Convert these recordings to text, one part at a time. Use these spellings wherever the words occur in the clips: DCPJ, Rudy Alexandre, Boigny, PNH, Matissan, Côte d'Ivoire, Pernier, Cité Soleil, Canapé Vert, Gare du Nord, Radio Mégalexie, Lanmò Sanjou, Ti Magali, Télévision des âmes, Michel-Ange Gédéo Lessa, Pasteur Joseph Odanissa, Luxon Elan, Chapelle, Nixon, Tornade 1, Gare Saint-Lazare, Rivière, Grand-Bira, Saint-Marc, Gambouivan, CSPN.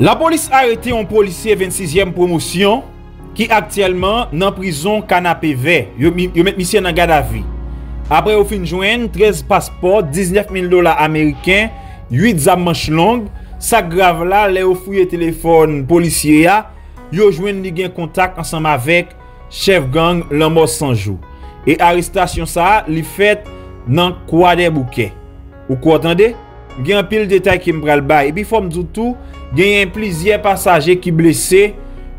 La police a arrêté un policier 26e promotion qui actuellement dans prison Canapé Vert. Yo met monsieur dans garde à vie. Après au fin joindre 13 passeports, $19,000 américains, 8 armes manches longues. Ça grave là, les au fouiller téléphone policier a, yo joindre li gen contact ensemble avec chef gang Lanmò Sanjou. Et arrestation ça li fait dans Croix des bouquets. Ou quoi entendez? Gen pile détail qui me pral bay et puis faut me dire tout. Gen plusieurs passagers qui blessés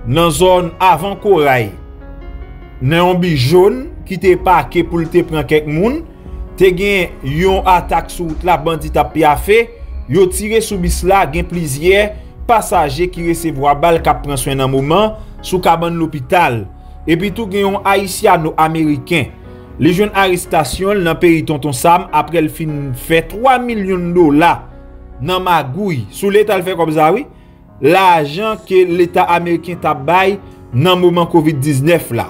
dans zone avant corail. Dans un bi jaune qui t'est parqué pour te prendre quelques moun, te gen yon attaque sur la bandit a piafé, yo tiré sous bis la, gen plusieurs passagers qui recevoir balle qui prend soin dans moment sous cabane l'hôpital. Et puis tout gen yon haïtiano américain. Les jeunes arrestations dans pays tonton Sam après le fin fait $3 millions dans magouille. Sous l'état le fait comme ça oui, l'argent que l'état américain t'a bail dans moment Covid-19 là.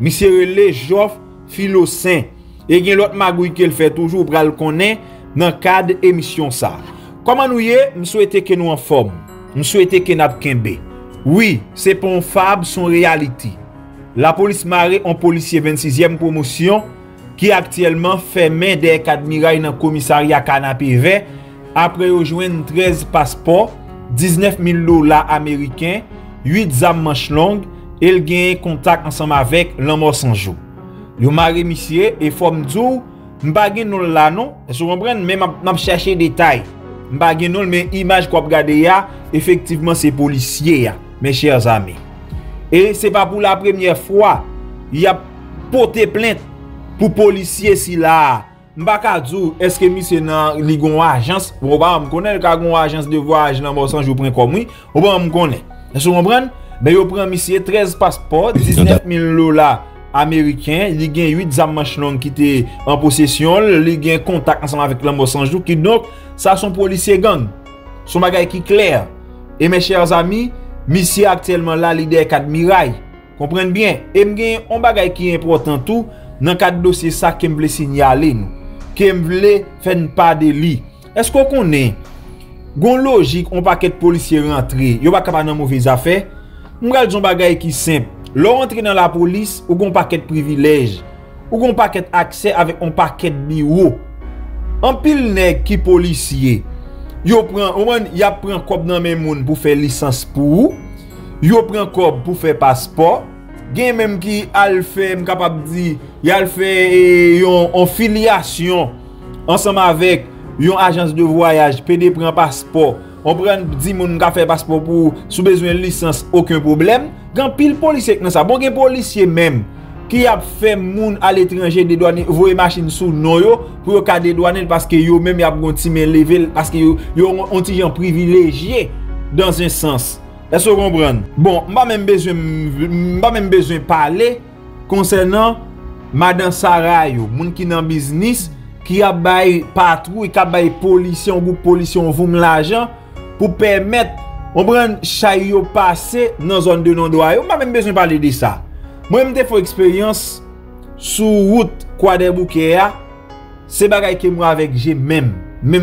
Monsieur Relé Joff Philossin et gen l'autre magouille qu'il fait toujours pour le connaître dans cadre émission ça. Comment nous y souhaiter que nous en forme. Nous souhaiter que n'a kembe. Oui, c'est pour un fab son réalité. La police marée en policier 26e promotion qui actuellement fait main des 4 mirailles dans le commissariat Canapé Vert après rejoindre 13 passeports, $19,000 américains, 8 armes manches longues et il gagne contact ensemble avec Lanmò Sanjou. Le maré monsieur et forme dou m'bagé non là non, je comprends mais m'a chercher détail. M'bagé non mais image qu'on regarde là, effectivement c'est policier mes chers amis. Et c'est pas pour la première fois, il a porté plainte pour policier si là. Mbakadou, est-ce que monsieur nan ligon agence, ou pas me connaît ligon agence de voyage dans Lanmò Sanjou prend comme oui, ou pas me connaît. Est-ce que vous comprenez? Ben yo prend monsieur 13 passeports, $19,000 américains, il gagne 8 armes manche longue qui était en possession, il gagne contact ensemble avec Lanmò Sanjou qui donc ça son policier gang. Son bagage qui clair. Et mes chers amis, monsieur actuellement là leader 4 mirailles. Comprenez bien, et m'gagne on bagay qui est important tout dans 4 dossiers ça que m'vle signaler nous. Que m'vle faire pas de li. Est-ce qu'on connaît gon logique on paquet policier rentré, yo pas capable dans mauvaise affaire. M'gal son bagay qui simple. L'on rentre dans la police ou gon paquet privilège, ou gon paquet accès avec un paquet bureau. En pile nèg qui policier. Yo prend prend cob dans même moun pour faire licence pour yo prend cob pour faire passeport gen même qui al fait capable di y al fait en filiation ensemble avec yon agence de voyage PD prend passeport on prend 10 moun ka fait passeport pour sous besoin licence aucun problème gan pile policier dans ça bon gen policier même qui a fait moun à l'étranger dédouaner voyer machine sous non yo pour yo ka dédouaner parce que yo même y a bon ti men level parce que yo on ti gens privilégié dans un sens. Est-ce que vous comprenez? Bon, m'pa même besoin parler concernant madame Sarah yo, moun ki nan business qui a bail patrouille, qui a bail policier, ou policier vous l'argent pour permettre on prend chay yo passer dans zone de non-droit. M'pa même besoin parler de ça. Moi-même te fais expérience sur route Croix des bouquets, c'est bagay que moi avec j'ai même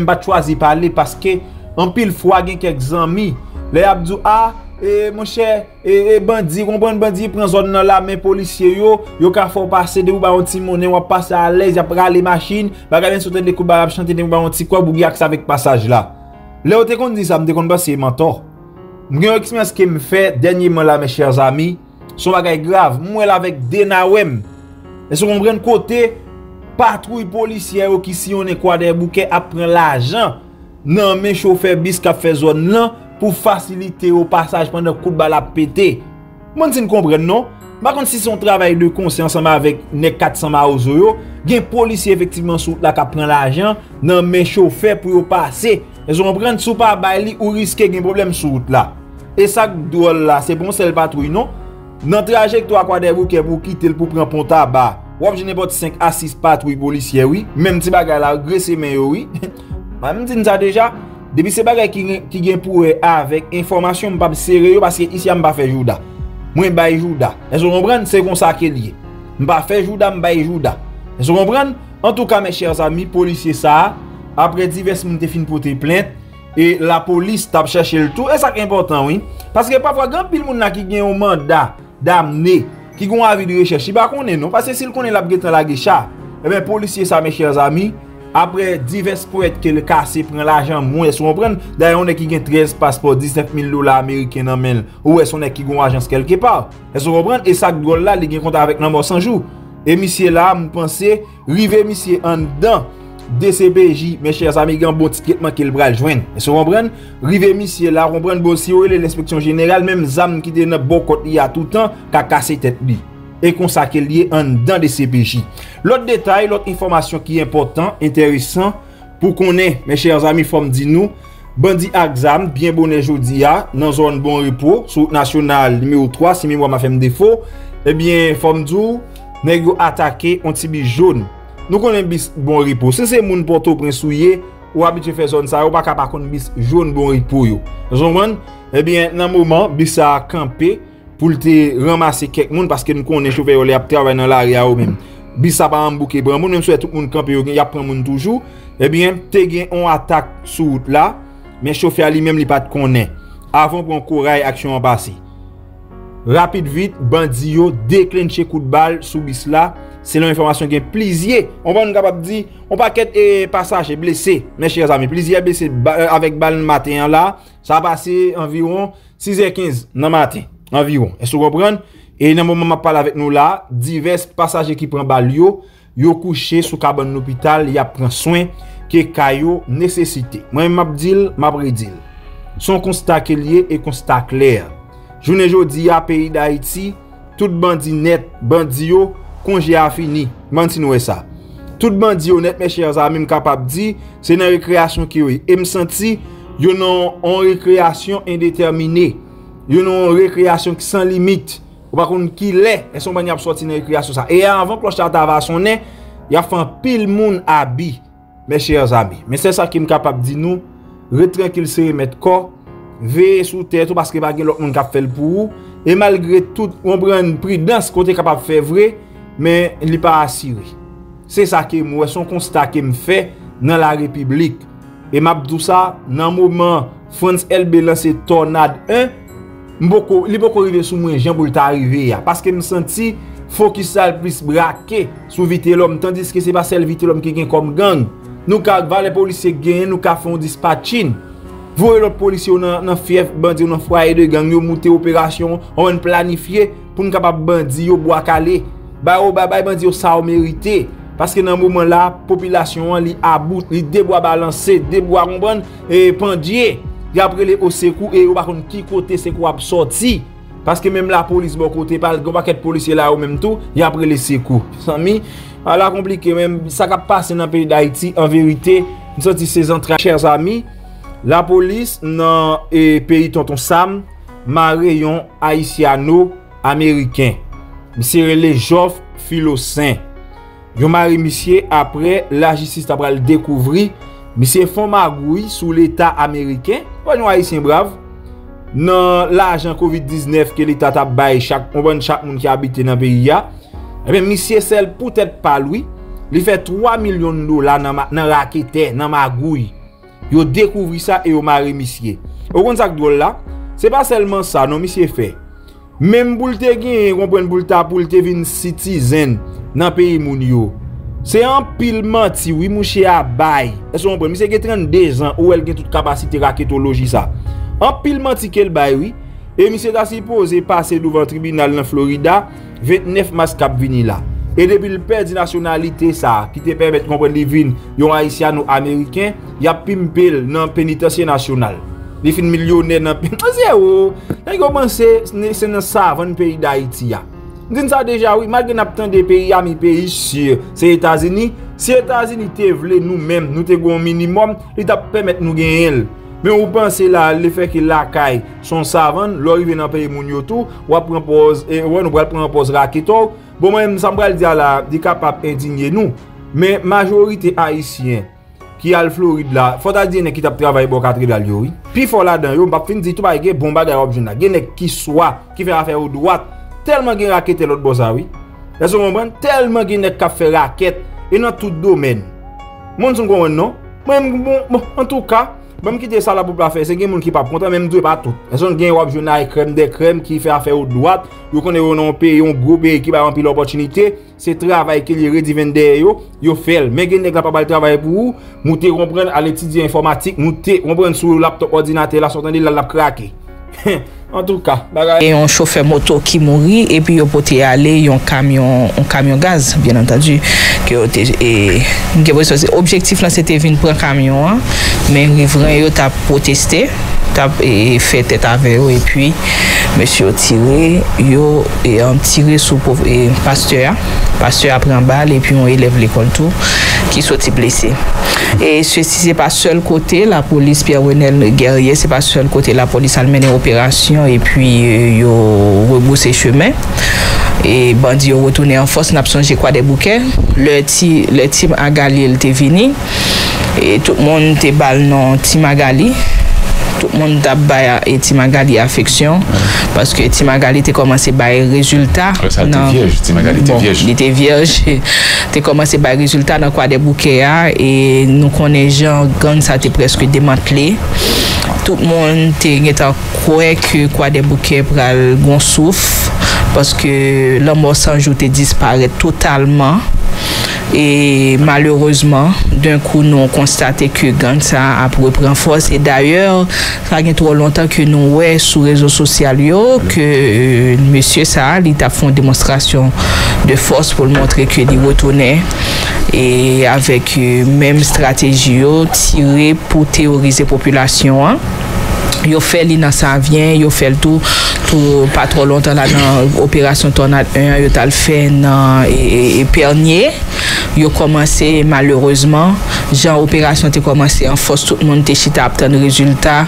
pas choisi parler parce que en pile fois gen quelques amis les abdou a et mon cher et bandi comprendre bandi prend zone dans la main policier yo ka fò passer de ou ba on ti monnaie ou passer à l'aise y a pralé machine bagay ben sauter de kou ba chanter de ou ba on ti quoi bougi avec passage là là on te kon dit ça me te kon passer mentor mon expérience que me fait dernièrement là mes chers amis. Son bagay grave, moi là avec Denawem. Et si on prend côté, patrouille policière qui si on est quoi des bouquets à prendre l'argent. Non, mais chauffeur bis qui fait zone là pour faciliter au passage pendant coup de balle à péter. Moi ne comprends non. Par contre si son travail de conscience avec nek 400 maozo, gen policier effectivement sous la qui prend l'argent, non mais chauffeur pour passer. Et si on prend sous pas bail ou risquer gen problème sur route là. Et ça drôle là, c'est bon c'est le patrouille non. Dans le trajectoire quoi des bouquets pour quitter pour prendre pont à bas. Ou avez n'importe 5 à 6 patrouilles policiers oui, même petit bagay la graisser mais oui. Même dit ça déjà, depuis ces bagay qui gagne pour avec information m'pa sérieux parce que ici m'pa faire jouda. Moi bail jouda. Est-ce que vous comprenez c'est comme ça que lié. M'pa faire jouda, m'bail jouda. Est-ce que vous comprenez? En tout cas mes chers amis policiers ça après divers moun te fin porter plainte, et la police t'a cherché le tout. Et ça qui est important, oui. Parce que parfois, quand il y a des gens qui ont un mandat d'amener, qui ont un avis de recherche, ils ne connaissent pas. Parce que s'ils connaissent la guécha, eh bien, policiers, ça, mes chers amis, après divers poètes qui ont cassé, prennent l'argent, moins ils vont prendre. D'ailleurs, on est qui ont 13 passeports, $19,000 américains dans le. Ou est-ce qu'on est qui ont une agence quelque part? Ils vont prendre. Et ça, là, ils ont compte avec Lanmò Sanjou. Et monsieur là, je pense, rivé monsieur en dedans. DCPJ, mes chers amis, un bon traitement qu'il va le joindre. Est-ce que vous comprenez? Rivé monsieur là, vous comprenez bon si vous avez l'inspection générale, même ZAM qui est dans bon côté à tout temps, qui a cassé tête lui. Et consacré lié en dedans DCPJ. L'autre détail, l'autre information qui est important, intéressant, pour qu'on ait, mes chers amis, forme dit nous, bandit exam, bien bonnet jodi a, dans zone bon repos, sur national numéro 3, si mémoire m'a fait défaut, eh bien, forme dit, nèg attaqué un tibi jaune. Nous connaissons bis bon repos. Si c'est moun porto prinsouye ou habitué faire zone ça, ou pas capable connait bis jaune bon repos yo. Zonman, eh bien dans moment bis a camper pour te ramasser quelques moun parce que nous connaissons chauffeur yo les ap travailler dans l'aria ou même. Bis a pas embouquer bran moun, même souhait tout moun camper yo, y a prend moun toujours. Eh bien, te gen on attaque sur route là, mais chauffeur lui même li pas connait. Avant pour courage action en passé. Rapide vite bandi yo déclencher coup de balle sous bis là. C'est l'information qui est plaisir. On va nous capable dire, on paquet et passage blessé, mes chers amis. Plaisir blessé avec balle matin là, ça a passé environ 6h15 dans matin environ. Est-ce que vous comprenez? Et dans moment m'a parle avec nous là, divers passagers qui prend balle yo couché sous cabane l'hôpital, y a prend soin que caillou nécessité. Moi m'a dit, m'a prédit. Son constat qui est lié et constat clair. Journée jodi à pays d'Haïti, tout bandi net, bandi yo congé a fini, mantinoué ça. Tout bandi honnête, mes chers amis, m'capable dit, c'est une récréation qui oui. Et me senti, yon non en récréation indéterminée. Yon non en récréation qui sans limite. Ou par contre, qui l'est, et son bandi a sorti une récréation ça. Et avant que le chat va sonner, y a fait un pile moun habit, mes chers amis. Mais c'est ça qui m'capable dit nous, retranquille se remettre corps, veiller sous tête, parce que pas gen l'autre moun k'ap fait pour ou. Et malgré tout, on prend prudence côté capable faire vrai. Mais il n'est pas assuré. C'est ça que moi, son constat que me fait dans la République. Et m'abdou ça, dans le moment France LB lance Tornade 1, il n'est pas arrivé sous moi, j'en pour arriver. Parce que je me senti focus à plus braqué sur vite l'homme, tandis que ce n'est pas celle vite l'homme qui gagne comme gang. Nous, quand les policiers gagnent, nous faisons dispatching. Vous voyez l'autre policier, dans le fief, bandit, dans le foyer de gang, nous montons l'opération, on planifie pour nous capables bandit, nous boire calé. Bah ou bah bandi ça mérité parce que dans moment là population li about li débois balancer débois comprendre et pendier y après les au secours et ou par contre qui côté c'est quoi sorti parce que même la police bon côté pas gon paquet policier là ou même tout y après les secours sami ala compliqué même ça qui passe dans pays d'Haïti en vérité nous senti ces entrailles chers amis la police dans et pays tonton Sam marayon haïtiano américain Monsieur le Joff Philossaint. Yo mari monsieur après la justice après le découvrir monsieur font magouille sous l'état américain. Pas nous haïtien brave. Non l'argent Covid-19 que l'état t'a bail chaque monde qui habite dans pays là. Et bien monsieur celle peut-être pas lui, il fait $3 millions dans raquette dans magouille. Yo découvrir ça et yo mari monsieur. Au compte ça drôle là, c'est pas seulement ça non monsieur fait. Même pour te gagner, comprendre pour te vin citizen dans pays moun yo. C'est un pile menti, oui mouché a bail. Est-ce que vous comprenez? Monsieur qui 32 ans ou elle gen toute capacité raquetologie ça. Un pile menti qu'elle bail oui. Et monsieur ta supposé passer devant tribunal dans Florida 29 mars cap vini là. Et depuis le perd nationalité ça qui te permet de comprendre les vin yon haïtiano américain, y a pimpel dans pénitencier national. Les films millionnaires dans pays. C'est où? T'as commencé, c'est dans ça, dans le pays d'Haïti. Dis ça déjà, oui, malgré n'absence des pays, amis pays sûrs, c'est les États-Unis. Si les États-Unis te veulent nous-mêmes, nous te gon minimum, ils t'a permettre nous gagner. Mais vous pensez là, le fait que la caille sont savants, leur arrivée dans pays moun yo tout, ou propose et ouais nous prendre pose raqueto. Bon même ça me va dire là, di capable indigner nous. Mais majorité haïtienne qui a le Floride là, faut dire nek qui t'a travaillé pour 4 dollars oui. Puis faut là dedans, on va finir dit tout ba gay bon bagay obje là. Gay nek qui soit qui fait affaire au droite, tellement gay raquette l'autre bossa oui. Est-ce que vous comprenez? Tellement gay nek qui fait raquette et dans tout domaine. Mon son comprend non? Même bon en tout cas, Même quitter ça là pour pas faire, c'est des gens qui pas content même deux pas tout. Ils sont gain wap journal avec crème des crèmes qui fait affaire aux droite, vous connaissez un pays, un gros pays qui va remplir l'opportunité, c'est travail qui les redivender yo, yo fait. Mais gain nèg la pas travailler pour vous, nous te comprendre à l'étudier informatique, nous te comprendre sur laptop ordinateur là sortant de là craquer. En tout cas, et un chauffeur moto qui mourit et puis il peut aller un camion gaz, bien entendu. Et objectif là c'était venir prendre camion, hein, mais riverain yo t'a protesté, t'a fait tête avec eux et puis monsieur tiré, yo et en tiré sous pasteur après un balle et puis on élève l'école tout qui sorti blessé. Et ceci c'est pas seul côté la police Pierre-Renel Guerrier, c'est pas seul côté la police a mené opération et puis yo rebroussé chemin. Et bandit ont retourné en force, n'a pas songé Croix des bouquets. Le Ti Magali était venu. Et tout le monde était bal dans Ti Magali. Tout le monde a baillé Ti Magali affection. Parce que Ti Magali a commencé à bailler résultat. Elle était vierge. Elle a commencé à bailler résultat dans Croix des bouquets. Et nous connaissons gens, ça a été presque démantelé. Tout le monde a croit que Croix des bouquets prend le bon souffle. Parce que Lanmò Sanjou disparaît totalement et malheureusement d'un coup nous avons constaté que gang ça a repris en force et d'ailleurs ça fait trop longtemps que nous ouais sur les réseaux sociaux que monsieur ça il a fait une démonstration de force pour montrer que il retournait et avec même stratégie tirer pour terroriser population hein. Yo fait li dans Savien, yo fait le tout pour pas trop longtemps là dans opération Tornade 1, yo t'a le fait dans et Pernier. Yo commencé malheureusement, genre opération t'est commencé en force tout le monde t'est chita obtenir résultat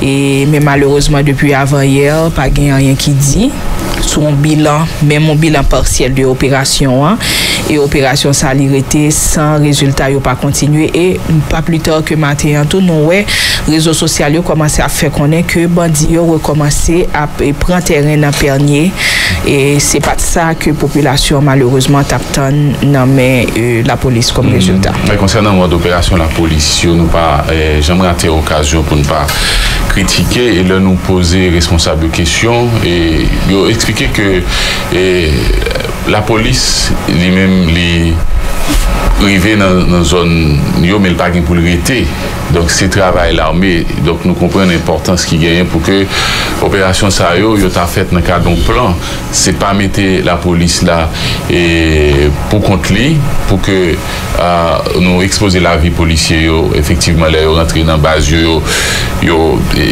et mais malheureusement depuis avant hier, pas gain rien qui dit sur un bilan, même un bilan partiel de l'opération hein, et opération ça l'arrêté sans résultat yo pas continuer et pas plus tard que matin tout nous ouais réseaux sociaux yo commencé à faire connaître que bandits ont recommencé à prendre terrain dans Pernier et c'est pas ça que population malheureusement t'attend non mais la police comme résultat. Mais concernant mode d'opération la police nous pas jamais raté occasion pour ne pas critiquer et leur nous poser responsable question et yo expliquer que la police lui-même lui arrivé dans zone yo mais pas pour le rester donc c'est travail l'armée donc nous comprenons l'importance qui gagne pour que opération ça yo t'a fait dans cadre d'un plan c'est pas mettre la police là et pour contre lui pour que nous exposer la vie policier yo effectivement là rentrer dans base yo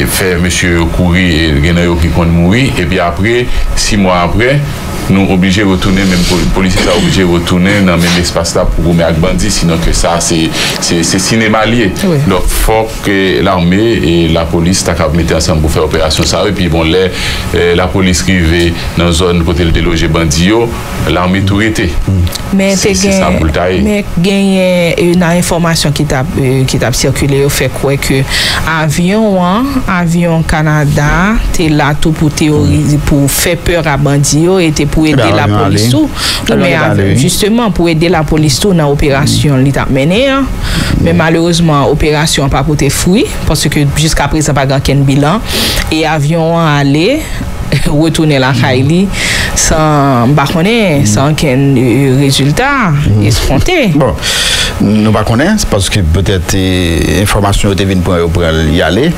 fait monsieur courir et gagne yo qui compte mourir et puis après 6 mois après nous obligés de retourner, même les policiers sont obligés de retourner dans le même espace là pour remettre les bandits, sinon que ça c'est cinéma lié. Oui. Donc il faut que l'armée et la police mettent ensemble pour faire opération ça. Et puis bon, la police arrive dans la zone pour déloger les bandits, l'armée tout était. Mais il y a une information qui a circulé, fait quoi que avion Canada, tu es là tout pour théoriser, pour faire peur à bandits et pour aider la police tout. Mais justement, pour aider la police tout dans l'opération l'État menée. Mais malheureusement, l'opération n'a pas porté fruit parce que jusqu'à présent, pas grand bilan. Et avion allé retourner la Kaili sans baconner, sans qu'un résultat escompté. Bon, nous ne connaissons pas parce que peut-être information est venue pour y aller.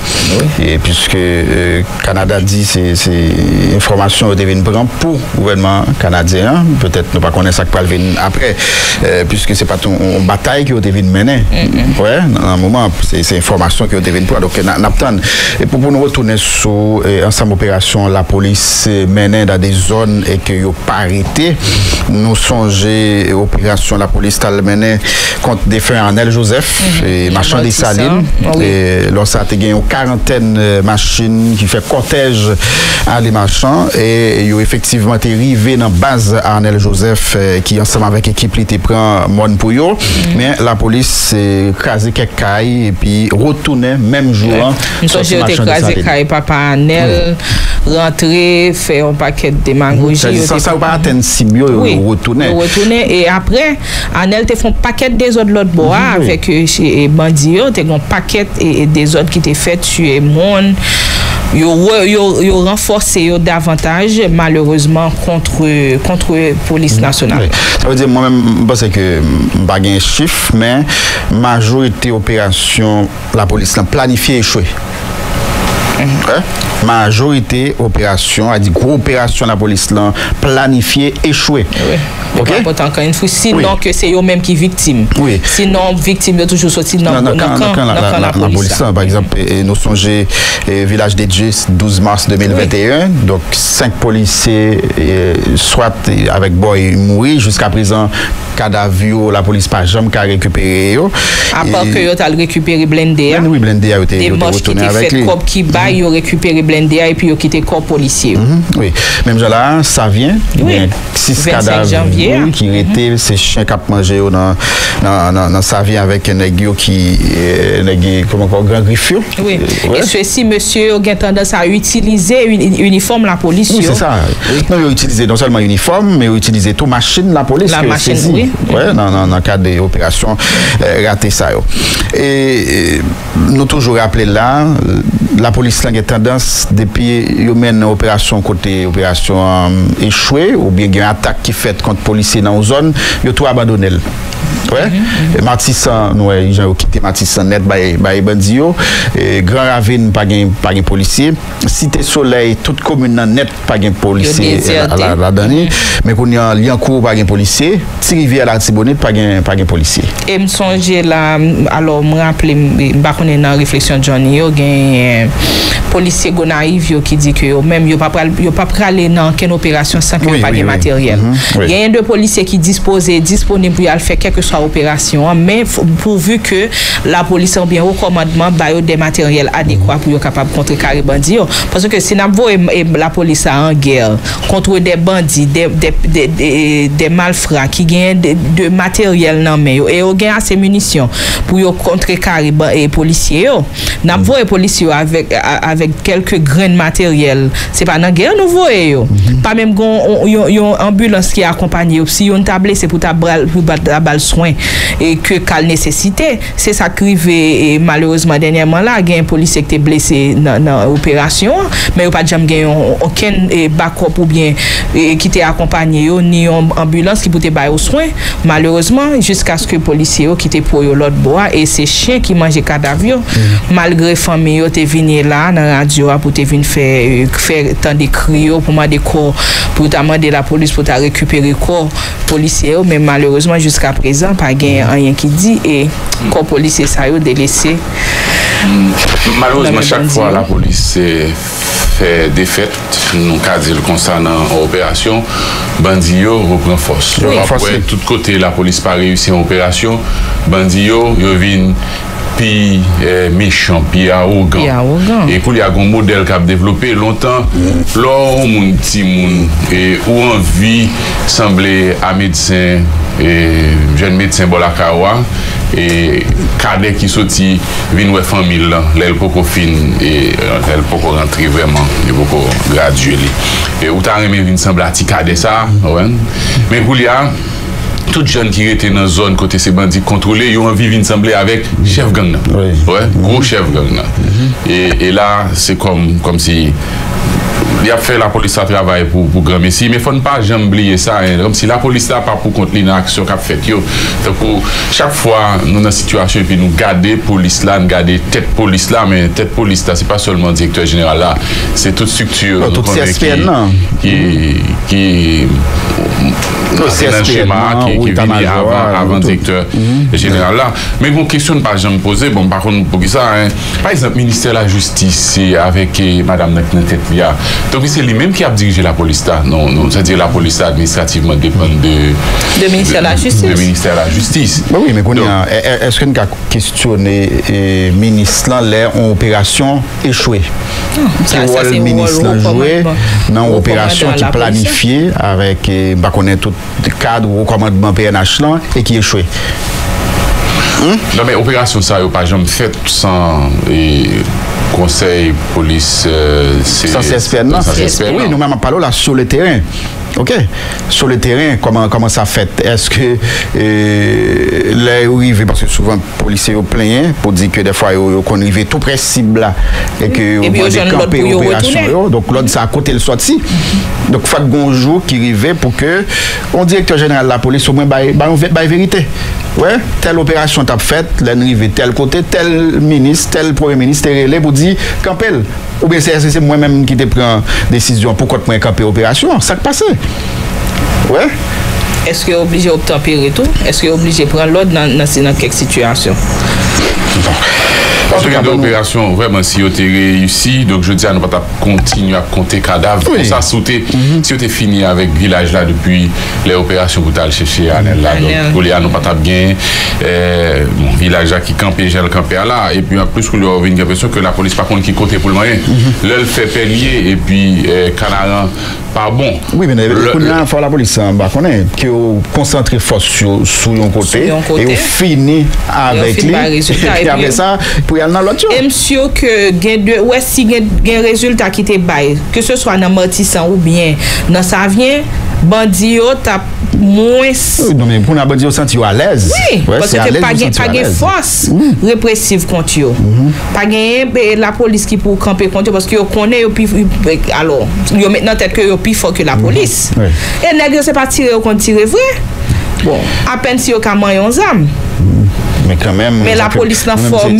Et puisque le Canada dit que c'est information est venue pour le gouvernement canadien, peut-être nous ne connaissons pas ça après, puisque ce n'est pas une bataille qui est venue mener. Oui, à un moment, c'est information qui est venue pour. Donc, nous pour nous retourner sur ensemble opération, la police menait dans des zones et que yo pas arrêté. Nous songeons opération la police tal menait contre des fins Arnel Joseph et marchand des salines. Et lorsque ça a gagné une quarantaine de machines qui fait cortège à les marchands et yo effectivement été arrivé dans base Arnel Joseph qui ensemble avec équipe était prend mon pour yo mais la police crasé quelques cailles et puis retournait même jour. Nous songeons crasé caille papa Arnel rentrer, faire un paquet de démagogie. Ça va atteindre Sibio et retourner. Et après, Arnel te font un paquet de désordres de l'autre bois avec les bandits, tu as un paquet de désordres qui te fait tuer le monde. Yo renforcé davantage malheureusement contre police nationale. Ça veut dire moi-même je pense que pas gain chiffre mais majorité opération la police l'a planifié échoué. Majorité opération a dit gros opération la police l'a planifié échoué. OK. Sinon que c'est eux-mêmes qui victimes. Sinon victime de toujours sortir dans la police. Par exemple nous songez village des Dieux 12 mars 2021 donc 5 policiers soit avec boy mourir jusqu'à présent cadavre la police pas jamais qu'a récupéré yo. À part que yo t'a récupéré blindé. Oui blindé a été retourné avec lui. Ils ont récupéré blindé et puis ils ont quitté corps policier. Oui, même là, ça vient. Oui. 6 cadavres qui ont été, ces chiens qui ont mangé dans Savien avec un nègre qui est grand griffure. Oui, et ceci, monsieur, a tendance à utiliser uniforme la police. Oui, c'est ça. Non, ils ont utilisé non seulement uniforme, mais ils ont utilisé toute machine la police. La machine, oui. Oui, dans le cadre des opérations ratées. Et nous toujours rappelé là, la police a tendance, depuis qu'ils mènent une opération côté opération échouée, ou bien une attaque qui est faite contre les policiers dans une zone, ils ont tout abandonné. Matissan, nous avons quitté Matissan net par les bandits. Grand Ravine, pas de policiers. Cité Soleil, toute commune net, pas de policiers. Mais qu'on y a Lyakou, pas de policiers. Rivière, la Tibonie, pas de policiers. Et je me songeais là, alors je me rappelais, je suis dans la réflexion de Johnny, policiers naïfs qui disent que même ils ne peuvent pas aller dans une opération sans qu'ils n'aient pas de matériel. Il y a deux policiers qui disposent disponibles pour faire quelque soit opération, mais pourvu que la police a bien au commandement des matériels adéquats pour être capable de contrer les bandits. Parce que si la police a en guerre contre des bandits, des malfrats qui gagnent de matériel dans main et ont gagné assez munitions pour contrer les policiers, nous avons les policiers avec quelques grains de matériel. Ce n'est pas dans la guerre, nous voyons. Pas même une ambulance qui accompagne. Si on t'a blessé pour ta balle soin et que cal nécessité, c'est ça qui arrive malheureusement dernièrement là, il y a un policier qui est blessé dans l'opération, mais il n'y a pas jamais aucun backup ou bien qui t'est accompagné ni une ambulance qui peut te bailler aux soins. Malheureusement, jusqu'à ce que les policiers qui étaient pour l'autre bois et ces chiens qui mangent les cadavres, malgré les familles qui viennent là dans la radio pour te venir faire tant de cris pour demander corps, pour demander la police pour récupérer le corps policier, mais malheureusement, jusqu'à présent, pas gain rien qui dit et quand policier ça y est délaissé. Malheureusement, chaque fois la police fait défaite, nous cadre concernant l'opération, Bandillo reprend force. Après, de tous côtés, la police n'a pas réussi l'opération, Bandillo revient puis méchant, puis arrogant. Et qu'il y a un modèle qui a développé longtemps, l'homme petit monde et où envie semblait à médecin et jeune médecin Bolakawa et cadet qui sorti vient ouais famille là l'aile poko fine et l'aile poko rentrer vraiment il poko gradually et ou ta remet vient semble petit cadet ça ouais mais pour là tout jeune qui était dans la zone côté ces bandits contrôlés, ils ont envie de sembler avec chef gang. Gros chef gang. Et là, c'est comme si il a fait la police à travail pour grand messie, mais il ne faut pas jamais oublier ça. Comme si la police n'a pas pour contre l'action qu'a fait. Donc, chaque fois, nous dans une situation, et puis nous garder police là, nous garder tête police là, mais tête police là, ce n'est pas seulement le directeur général là, c'est toute structure qui c'est un schéma qui est venu avant le directeur général là. Mais bon, question par exemple posée, bon par contre pour ça, par exemple ministère de la Justice avec Madame Nekneta. Donc c'est lui-même qui a dirigé la police là. Non, non, c'est-à-dire la police administrativement dépend de ministère de la Justice. Le ministère de la Justice. Oui, mais est-ce qu'on a questionné ministre là en opération échouée? C'est quoi le ministre là joué dans l'opération qui planifiée avec qu'on est tout cadre au commandement PNH là et qui échoué. Non, mais opération ça, il n'y a pas jamais fait sans conseil, police, sans CSPN, non? Oui, nous-mêmes, on parle là sur le terrain. OK. Sur le terrain, comment ça fait? Est-ce que les arrivés, parce que souvent, les policiers sont pleins pour dire que des fois, ils sont arrivés tout près cible là et que ils ont décampé l'opération. Donc, l'autre, ça a côté le sorti. Donc, il faut un jour qui arrive pour que on directeur général de la police au moins la vérité. Ouais, telle opération t'a faite, l'arrivée tel côté, tel ministre, tel premier ministre est relé pour dire campel. Ou bien c'est moi-même qui te prends décision pourquoi moi camper opération, ça passe. Ouais. Est-ce que obligé obtempérer tout? Est-ce que obligé prendre l'ordre dans quelques situations? Parce que l'opération, vraiment, si on était réussi, donc je dis à nous pas continuer à compter cadavres. Oui. Pour ça, sauter. Si on était fini avec le village là depuis les opérations, vous allez chercher à Anel là. Donc, vous allez pas bien. Mon village là qui campait, j'ai le campé là. Et puis, en plus, vous avez une impression que la police, par contre, qui comptait pour le moyen. L'elle fait pellier et puis, Canaran, pas bon. Oui, mais il faut la police en bas qu'on est, qui concentre force sur un côté et on finit avec lui. Et après ça, pour y aller dans l'autre. Et monsieur, si il y a un résultat qui te baille, que ce soit dans Matissan ou bien dans Savien, bandit t'a moins. Non, mais pour un bandit, on sent à l'aise. Oui, parce que pas de force répressive contre eux. Pas de la police qui pour camper contre eux, parce qu'ils connaissent, alors, ils ont maintenant tête que plus fort que la police. Et les gars, c'est pas tirer contre tirer vrai. Bon. À peine si ils ont des armes. Mais quand même. Mais la police l'a formé,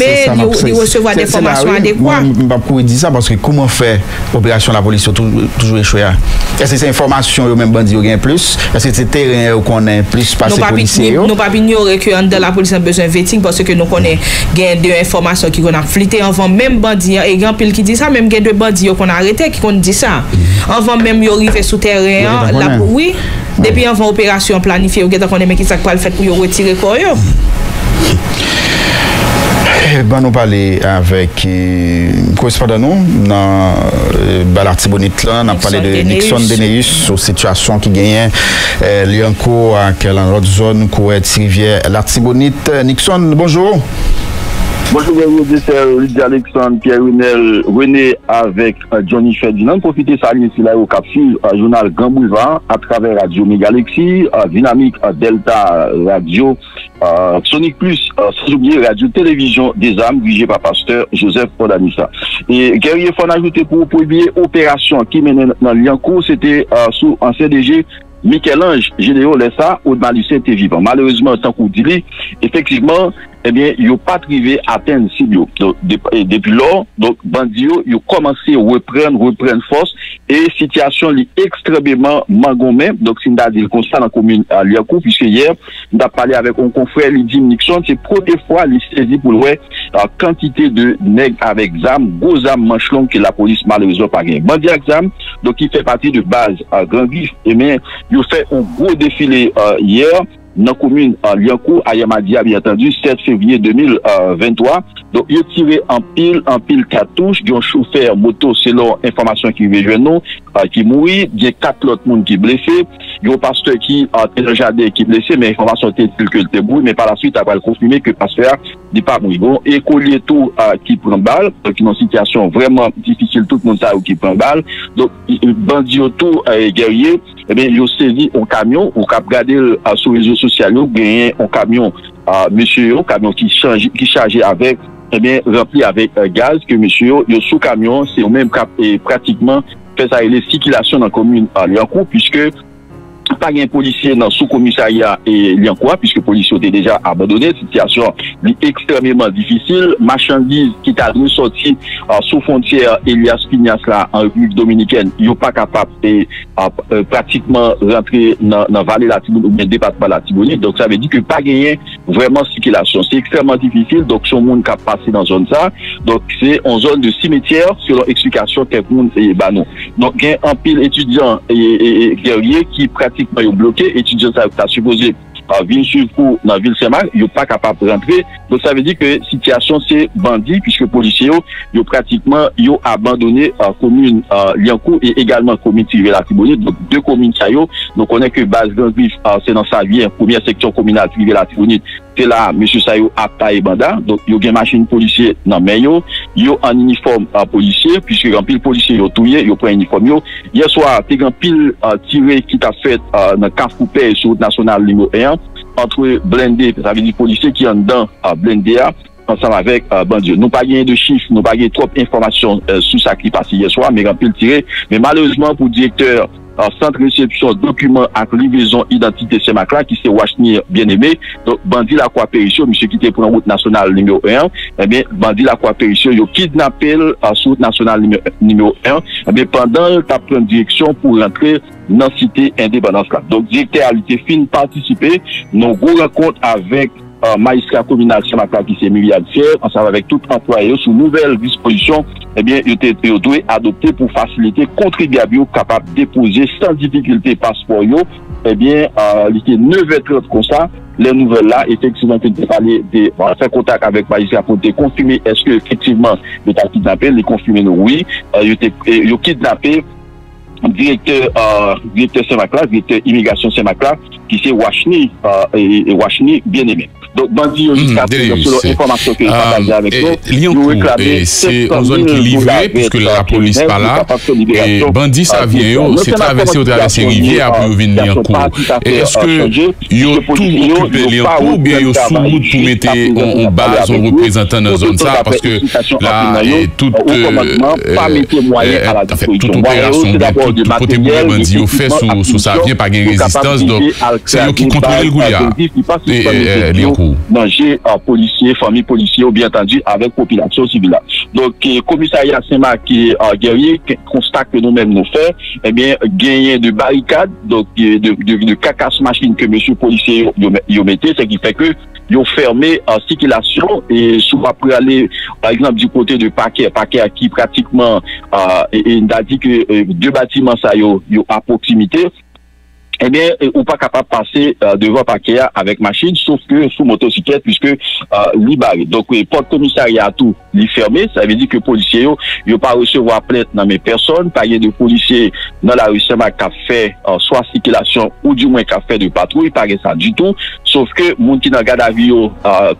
il recevoir des formations adéquates. Je ne dis ça parce que comment faire l'opération de la police toujours échoué. Est-ce que c'est information ou même bandit gain plus? Est-ce que c'est terrain qu'on a plus passé policier? Nous ne pouvons pas ignorer que la police a besoin de vetting parce que nous connaissons des informations qui ont flitté avant même bandit. Et il y a pile qui dit ça, même deux bandits qu'on a arrêté qui ont dit ça. Avant même ils arrivent sous terrain. Oui. Depuis avant opération planifiée, on a dit qui ça le fait pour retirer quoi. Ben, nous parlons avec correspondant nous dans la Tibonie, on a parlé de Nixon Deneius sur situation qui gagne l'encours à l'autre zone Rivière la Tibonie. Nixon, bonjour. Bonjour, c'est Rudy Alexandre, Pierre-Renel Guerrier avec Johnny Fredin. Profitez ça ici là au capsule journal Gambouivan à travers Radio Mégalexie, Dynamique Delta Radio, Sonic Plus, sans oublier Radio Télévision des âmes dirigée par Pasteur Joseph Odanissa. Et Guerrier faut ajouter pour premier opération qui mène dans Lyakou, c'était sous un CDG Michel-Ange Gédéo Lessa au Malicé Tévivant. Malheureusement, tant qu'on dit, effectivement, eh bien, ils n'ont pas arrivé à atteindre Sibio. Depuis lors, donc, Bandio, ils ont commencé à reprendre force et situation est extrêmement mangomée. Donc, c'est un constat dans la commune à Lyakou, puisque hier, on a parlé avec un confrère, il dit Nixon, c'est pour des fois, il saisit pour le quantité de nègres avec ZAM, gros ZAM manchelons que la police malheureusement pas gagne. Bandit avec ZAM, donc, il fait partie de base à Grand Ravine. Eh bien, ils ont fait un gros défilé hier. Dans la commune à Lyakou, à Yamadia, bien entendu, 7 février 2023. Donc, ils ont tiré en pile cartouche. Ils ont chauffeur moto, c'est leur information qui vient nous, qui mourit. Il y a 4 autres monde qui blessés. Il y a un pasteur qui, dans le jardin, qui est blessé, mais l'information était que le débrouille. Mais par la suite, après le confirmer que le pasteur n'est pas mourir. Bon, et collier tout, qui prend balle. Donc, une situation vraiment difficile. Tout le monde ça, qui prend balle. Donc, bandit tout, guerrier. Eh bien, ils ont saisi un camion, on a regardé sur les réseaux sociaux, ils ont gagné un camion, monsieur, un camion qui chargé avec, eh bien, rempli avec gaz, que monsieur, il y a sous camion, c'est au même cap, et pratiquement, fait ça, il y a circulation dans la commune à Lyakou, puisque, pas un policier dans sous-commissariat et Lyankoua, puisque les policiers ont déjà abandonné. La situation est extrêmement difficile. Marchandises qui t'a ressorti sous frontière Elias Pignas là, en République dominicaine, ils n'ont pas capable de pratiquement rentrer dans la vallée de la Tibonie ou bien département de la Tibonie. Donc ça veut dire que pas gagné vraiment circulation. C'est extrêmement difficile. Donc son monde qui a passé dans la zone ça. Donc c'est en zone de cimetière selon explication que monde et banon. Donc il y a un pile étudiant et guerrier qui pratique ils ont bloqué, étudiants ça a supposé ville sur cours dans la ville Saint-Marc, ils n'ont pas capable de rentrer. Donc ça veut dire que la situation c'est bandit, puisque les policiers ont pratiquement abandonné la commune Lyakou et également la commune Rivière-la-Tibonie. Donc deux communes ça y est. Donc on est que base de vif, c'est dans Savien, première section communale Rivière-la-Tibonie, c'est là monsieur Sayo Apta et Banda, donc yo gen machine policier non mais yo en uniforme policier puisque en pile policier yo touye yo prend uniforme yo hier soir t'es grand pile tiré qui t'a fait dans Cafoupé sur route nationale numéro 1 entre blindé ça veut dire policier qui en dedans blindé ensemble avec bandier. Nous pas gain de chiffres, nous pas gain trop d'informations sur ça qui passé hier soir mais grand pile tiré mais malheureusement pour directeur centre réception documents à livraison identité Saint-Marc là qui c'est Wachni bien-aimé donc bandit la croix périssure monsieur qui était pour la route nationale numéro 1 eh bien bandit la croix périssure yo kidnappé sur route nationale numéro 1 eh bien pendant ta prendre direction pour rentrer dans cité indépendance là donc directeur a fin participer nos gros rencontre avec Maïska communal Saint-Marc qui c'est Myriad Fier ensemble avec tout employé sous nouvelle disposition eh bien yo doit adopter pour faciliter contribuable capable déposer sans difficulté passeport yo eh bien il était 9h30 comme ça les nouvelles là effectivement que tu parler de faire contact avec Maïska pour te confirmer est-ce que effectivement le t'a kidnappé les confirmer nous oui yo kidnappé directeur Saint-Marc directeur immigration Saint-Marc qui c'est Wachni et Wachni bien aimé. Donc, bandit, jusqu'à présent, selon l'information que j'ai partagée avec nous, c'est une zone qui est livrée, puisque la police n'est pas là. Et bandit, ça vient, c'est traversé ou traversé Rivière pour venir Liancourt. Est-ce que ils ont tout occupé Liancourt ou bien ils ont sous route pour mettre en base un représentant dans la zone ça? Parce que là, toute opération, tout côté mouvement bandit, ils ont fait sous Savien, pas de résistance. Donc, c'est eux qui contrôlent le Gouillard. Danger policier, famille policier, bien entendu, avec population civile. Donc, commissariat Saint-Marc qui Guerrier, constate que nous-mêmes nous faisons, eh bien, gagner de barricades, donc de cacasse machine que monsieur policier y mettait, ce qui fait que ils fermé en circulation et souvent pour aller, par exemple, du côté de Paquet qui pratiquement, il a dit que deux bâtiments, ça, ils à proximité. Eh bien, ou pas capable de passer devant Paquet avec machine, sauf que sous motocyclette, puisque libéré. Donc, le porte-commissariat tout li fermé, ça veut dire que les policiers ne pas recevoir plainte dans mes personnes, pas de policiers dans la rue Saint-Marc qui a fait soit circulation ou du moins qui a fait de patrouille, pas ça du tout. Sauf que moun ki nan garde à vue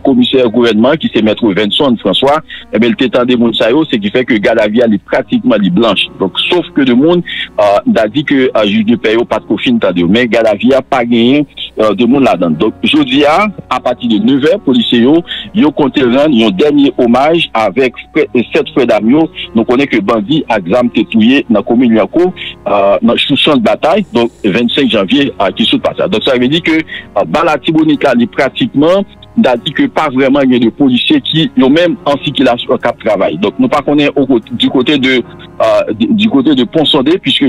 commissaire gouvernement qui c'est maître Vincent François, eh bien, le temps de moun sa yo, c'est qui fait que garde à vue est pratiquement li blanche. Donc, sauf que de monde a dit que juge de paye pas de fin de mais Galavia pas gagné de monde là-dedans. Donc, aujourd'hui, à partir de 9h, policiers, ils ont compté un dernier hommage avec 7 frères d'Amio. Donc, on est que bandit a été tué dans la commune Lyakou, dans le champ de bataille, donc 25 janvier, qui se passe. Donc, ça veut dire que la Tibonie, pratiquement, d'a dit que pas vraiment il y a de policiers qui ont même en circulation cap travail. Donc nous pas connaît du côté de Pont-Sondé puisque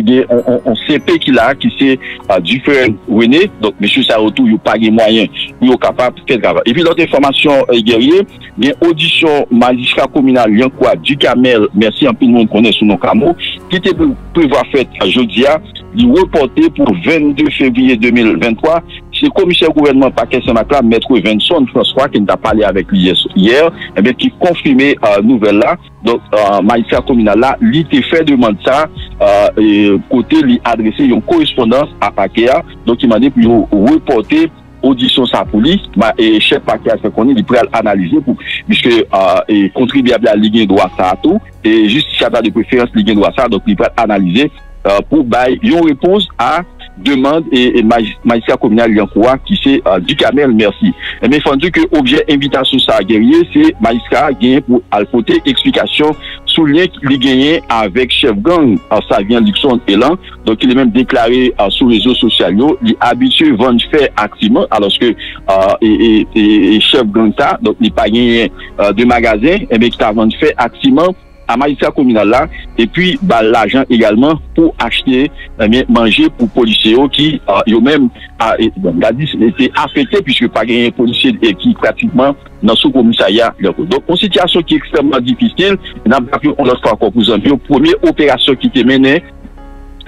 on CP qui là qui c'est du feu René. Donc monsieur ça retour il pas les moyens pour capable faire travail. Et puis l'autre information Guerrier, bien audition magistrat communal Liancourt du Camel, merci un peu nous connaît sous nos camo qui était prévoir fête jeudi à il reporté pour 22 février 2023. C'est le commissaire gouvernement Paquet Saint-Marc, maître Vincent François, qui nous a parlé avec lui hier, eh bien, qui confirmait la nouvelle là. Donc, magistrat communal là, il était fait demander ça, côté, lui adresser une correspondance à Paquet. Donc, il m'a dit pour reporter audition ça pour lui, et chef Paquet a fait qu'on est prêt à analyser, puisque contribuable à Ligue droit ça à tout, et justiciable de préférence Ligue droit ça, donc il est prêt à analyser pour bailler une réponse à demande et magistrat communal Liancourt qui c'est du Camel, merci. Et bien, il faut dire que objet invitation ça à Guerrier, c'est magistrat gagné pour al côté explication sous lien qu'il gagne avec chef gang Savien Luxon Elan. Donc, il est même déclaré sur les réseaux sociaux, il est habitué à vendre faire activement, alors que chef gang ça, donc il n'est pas gagné de magasin, et bien, il a vendu faire activement à magistrat communal là, et puis bah, l'argent également pour acheter, manger pour policiers qui, eux-mêmes, on a dit, étaient affectés puisque pas gagné policiers qui pratiquement dans ce commissariat. Donc, une situation qui est extrêmement difficile. On l'a fait encore pour la première opération qui était menée.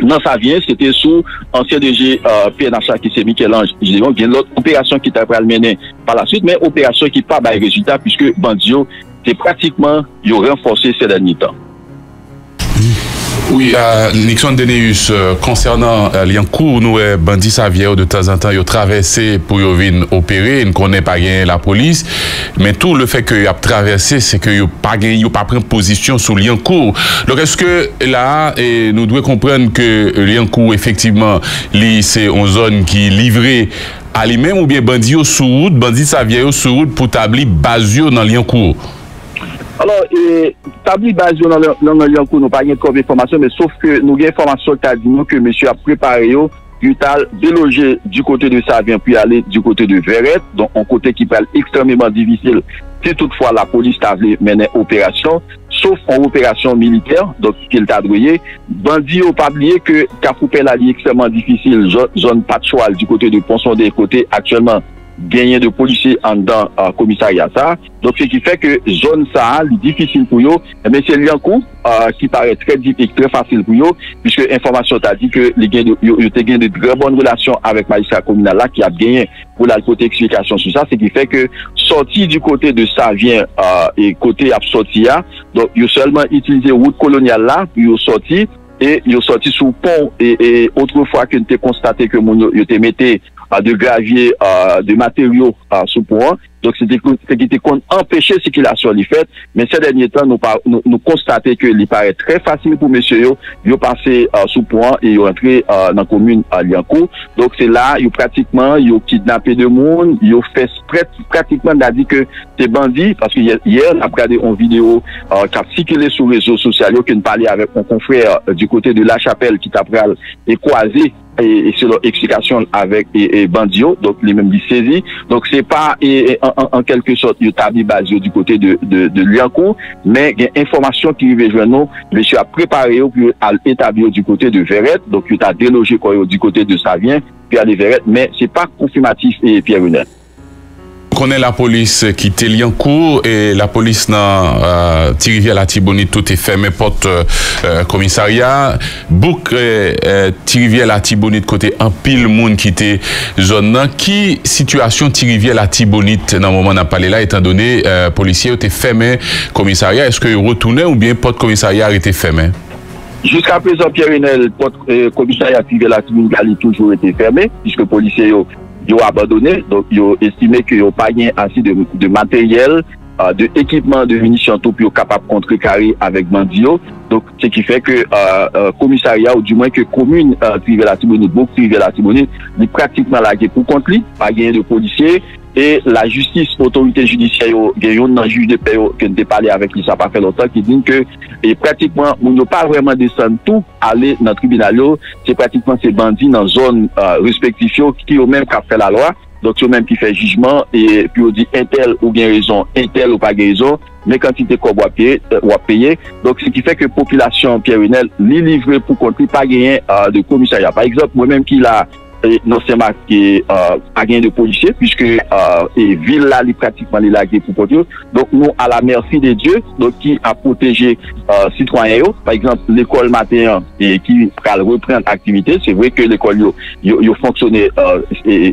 Non, ça vient, c'était sous ancien DG PNH qui c'est Michel-Ange Gédéo. Il y a l'autre opération qui t'a mené par la suite, mais opération qui n'a pas de résultat puisque Bandio, c'est pratiquement, il a renforcé ces derniers temps. Oui, Nixon Deneus, concernant Lyakou, nous, bandits Savien, de temps en temps, ils ont traversé pour y venir opérer, ils ne connaissent pas la police, mais tout le fait qu'ils ont traversé, c'est qu'ils n'ont pas pris position sur Lyakou. Donc, est-ce que là, et nous devons comprendre que Lyakou, effectivement, c'est une zone qui est livrée à lui-même ou bien bandits sur route, bandits Savien sur route pour établir Basio dans Lyakou? Alors, établi basé dans le Lyakou, nous n'avons pas comme information, mais sauf que nous avons une information qui a dit que monsieur a préparé, il a délogé du côté de Savien, puis aller du côté de Verret, donc un côté qui parle extrêmement difficile. Si toutefois la police a mené opération, sauf en opération militaire, donc qu'il t'a doué, bandit au pas oublier que Capoupel a dit extrêmement difficile, zone patchoual du côté de Ponson des côtés actuellement. Gagner de policiers en dans commissariat ça. Donc, ce qui fait que zone ça, difficile pour eux, mais c'est Lyakou qui paraît très difficile, très facile pour eux, puisque l'information t'a dit que les gagnent de très bonnes relations avec Maïska communale là, qui a gagné pour la côté explication sur ça. Ce qui fait que sorti du côté de Savien et côté Absortia, donc, ils ont seulement utilisé route coloniale là, puis ils ont sorti, et ils ont sorti sous pont, et autrefois qu'on t'a constaté que mon, ils ont metté de gravier, de matériaux sous point. Donc, c'est qui qu'on empêche ce qu'il a sur les fêtes. Mais ces derniers temps, nous constatons que il paraît très facile pour monsieur, il passer sous point et il rentré dans la commune à Lyakou. Donc, c'est là, il pratiquement, il kidnappé de monde, il fait pratiquement, il a dit que c'est bandit, parce que hier, on a regardé une vidéo qui a circulé sur les réseaux sociaux, qui a parlé avec mon confrère du côté de La Chapelle, qui t'a croisé et c'est leur explication avec et Bandio, donc les mêmes saisis. Donc c'est pas en quelque sorte établi basé du côté de Lyakou, mais il y a information qui vient vers nous, monsieur a préparé pour établir du côté de Verret, donc il a délogé quoi, du côté de Savien, puis à les Verret, mais c'est pas confirmatif et Pierre-Renel. On connaît la police qui était Lyakou et la police dans Rivière la Tibonie, tout est fermé, porte commissariat. Bouc Rivière la Tibonie côté un pile monde qui était zone. Qui situation Rivière la Tibonie dans le moment on a parlé là, étant donné policiers étaient fermés commissariat, est-ce qu'ils retournaient ou bien porte commissariat était fermé? Jusqu'à présent Pierre-Renel, porte commissariat Rivière la Tibonie toujours été fermé puisque policiers ils ont abandonné, donc ils ont estimé qu'ils n'ont pas gagné assez de matériel, de équipement, de munitions, tout pour être capable de contrecarrer avec Bandio. Donc, ce qui fait que commissariat, ou du moins que commune privée la Tibonie, beaucoup privée la Tibonie, est pratiquement lagué pour contre lui, pas gagné de policiers. Et la justice, autorité judiciaire, il y a un juge de paix qui a parlé avec lui, ça n'a pas fait longtemps, qui dit que et pratiquement, on n'a pas vraiment descendu tout, aller dans le tribunal, c'est pratiquement ces bandits dans la zone respective qui ont même fait la loi, donc ils ont même qui fait jugement, et puis on dit un tel ou bien raison, un tel ou pas raison, mais quand il était payé, donc ce qui fait que la population Pierre-Renel, les livrés pour contre, pas gagné de commissariat. Par exemple, moi-même qui l'a non seulement qui a gagné de policiers, puisque et ville là, pratiquement les lagués pour produire. Donc nous à la merci de Dieu, donc qui a protégé citoyens. Par exemple l'école matin et qui va reprendre activité. C'est vrai que l'école yo fonctionnait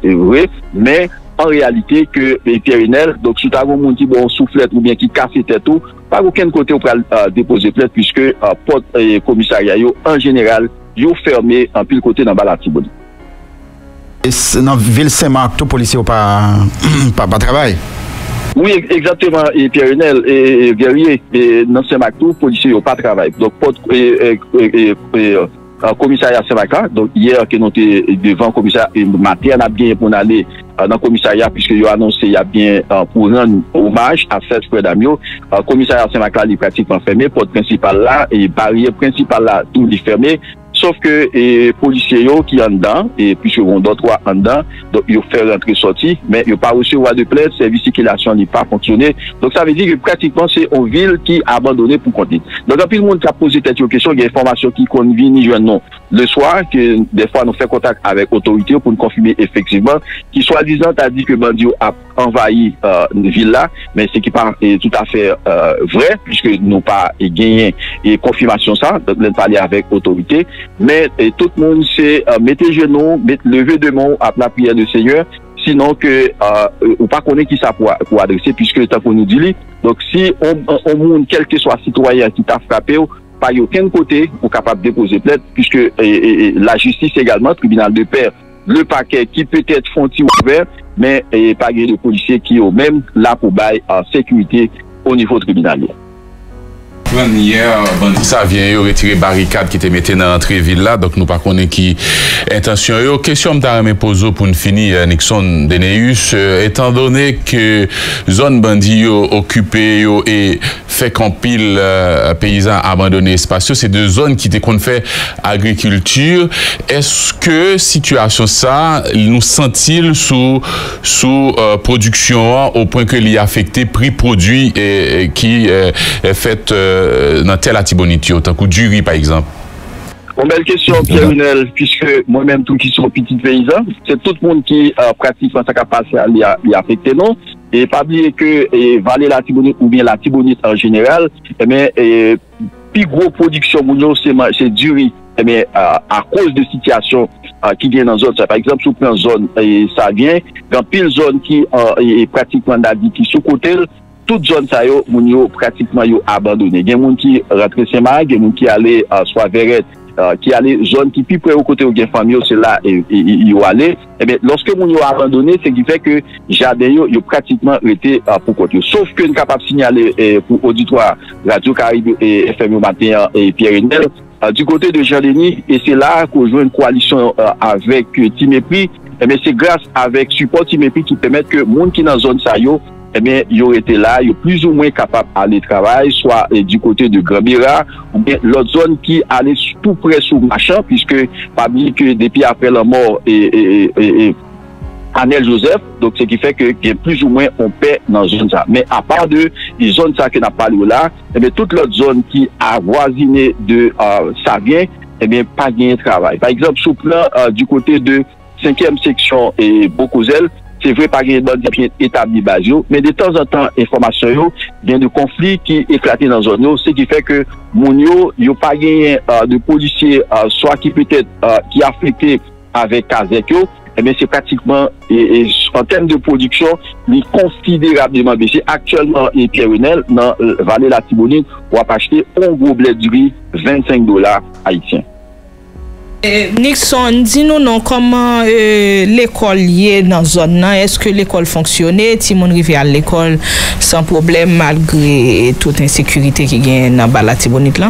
vrai, mais en réalité que Pierre-Renel, donc si tu as un monde qui bon soufflette ou bien qui casse tête tout, pas aucun côté on peut déposer plainte puisque porte et commissariat en général yo fermé en pile côté dans la Tibonie. Dans la ville Saint-Marc, tous les policiers n'ont pas travail. Oui, exactement, et Pierre-Renel et Guerrier, dans Saint-Marc, tous les policiers n'ont pas travail. Donc, commissariat Saint-Marc, donc hier, qui noté devant le commissariat, et matin, on a bien pour aller dans le commissariat, puisqu'il a annoncé qu'il y a bien pour rendre hommage à Serge Fredamio. Le commissariat Saint-Marc est pratiquement fermé, porte principale là, et barrière principale là, tout est fermé. Sauf que les policiers qui en dedans, et puis ils ont d'autres en dedans, donc ils ont fait l'entrée sortie, mais ils n'ont pas reçu de plainte, service circulation n'a pas fonctionné. Donc ça veut dire que pratiquement c'est une ville qui a abandonné pour compter. Donc depuis le monde qui a posé cette question, il y a des informations qui conviennent non. Le soir, que des fois nous faisons contact avec l'autorité pour nous confirmer effectivement, qui soi-disant a dit que Bandio a envahi une ville là, mais ce qui est tout à fait vrai, puisque nous n'avons pas gagné et confirmation ça, donc nous avons parlé avec l'autorité. Mais tout le monde sait, mettez genoux, mettez lever de main à la prière du Seigneur, sinon que ou pas connaît qui ça pour adresser, puisque tant qu'on nous dit. Donc si on monde, quel que soit citoyen qui t'a frappé, pas aucun côté pour capable de déposer plainte, puisque la justice également, tribunal de paix, le paquet qui peut être fonti ouvert, mais pas de policiers qui au même là pour bail en sécurité au niveau tribunal. Hier, bandit Savien retiré barricade qui était mettée dans l'entrée ville là, donc nous ne connaissons pas qui intention. Question d'arrêt poso pour nous finir, Nixon Deneus, étant donné que zone bandit occupée et fait qu'en pile paysans abandonnés espaciaux, c'est deux zones qui déconnent fait agriculture. Est-ce que situation ça nous sent-il sous production au point que l'y affecté prix produit et qui est fait dans tel Tibonitio, tant que du riz par exemple? Une belle question, Pierre-Renel, puisque moi-même, tout qui sont petits paysans, c'est tout le monde qui pratique ça qui a passé à l'y affecter, non? Et pas oublier que Vallée la Tibonie ou bien la Tibonie en général, mais plus gros production, c'est du riz. Mais à cause de situation qui vient dans zone, par exemple, sous plein zone, ça vient, dans pile zone qui est pratiquement d'habitude sous côté. Toute zone ça yo moun yo pratiquement yo abandonné. Gen moun qui rentre Saint-Marc, gen moun qui aller soit Verret, qui aller zone qui plus près au côté ou gen famille, c'est là yo aller. Et bien lorsque moun yo abandonné, c'est qui fait que jardin yo pratiquement été pour côté. Sauf que nous capable signaler pour auditoire Radio Caribe et FM matin et Pierre-Renel du côté de Jean-Denis, et c'est là qu'on joue une coalition avec Timépris. Et bien c'est grâce avec support Timépris qui permet que moun qui dans zone ça yo, eh bien, ils auraient été là, ils sont plus ou moins capables d'aller travailler, soit du côté de Grand-Bira, ou bien l'autre zone qui allait tout près sous Machin, puisque parmi que depuis après la mort et Arnel Joseph, donc ce qui fait que plus ou moins on paie dans zone ça. Mais à part de les zones ça qui n'a pas lieu là, eh bien, toute l'autre zone qui a voisiné de Savien, eh bien, pas gagné de travail. Par exemple, sous plan du côté de 5e section et Bocozel, c'est vrai, pas qu'il y a établi, mais de temps en temps, information, il y a des conflits qui éclatent dans la zone, ce qui fait que Mounio, il n'y a pas de policiers, soit qui peut-être, qui affecté avec Kazek, eh bien, c'est pratiquement, en termes de production, il est considérablement baissé. Actuellement, et Pierre-Renel, dans la vallée de la Tibonie, on va acheter un gros blé de riz, $25 haïtiens. Nixon, dis-nous comment l'école est dans la zone. Est-ce que l'école fonctionnait? Si mon arrivé à l'école sans problème malgré toute insécurité qui gagne dans la Tibonite là?